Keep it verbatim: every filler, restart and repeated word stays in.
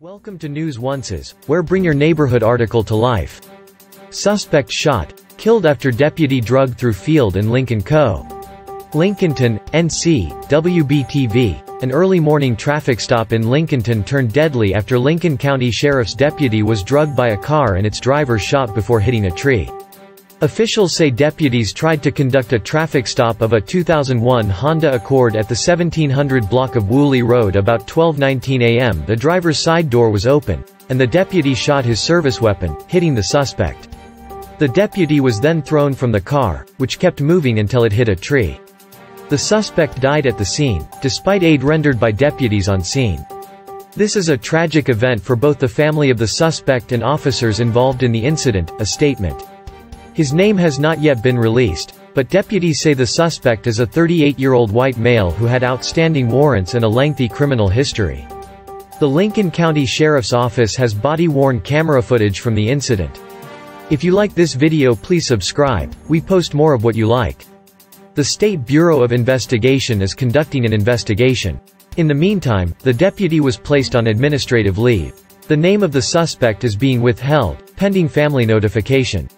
Welcome to News Onces, where bring your neighborhood article to life. Suspect shot, killed after deputy drugged through field in Lincoln Co. Lincolnton, N C, W B T V. An early morning traffic stop in Lincolnton turned deadly after Lincoln County Sheriff's deputy was drugged by a car and its driver shot before hitting a tree. Officials say deputies tried to conduct a traffic stop of a two thousand one Honda Accord at the seventeen hundred block of Woolie Road about twelve nineteen a m The driver's side door was open, and the deputy shot his service weapon, hitting the suspect. The deputy was then thrown from the car, which kept moving until it hit a tree. The suspect died at the scene, despite aid rendered by deputies on scene. This is a tragic event for both the family of the suspect and officers involved in the incident, a statement. His name has not yet been released, but deputies say the suspect is a thirty-eight-year-old white male who had outstanding warrants and a lengthy criminal history. The Lincoln County Sheriff's Office has body-worn camera footage from the incident. If you like this video, please subscribe. We post more of what you like. The State Bureau of Investigation is conducting an investigation. In the meantime, the deputy was placed on administrative leave. The name of the suspect is being withheld, pending family notification.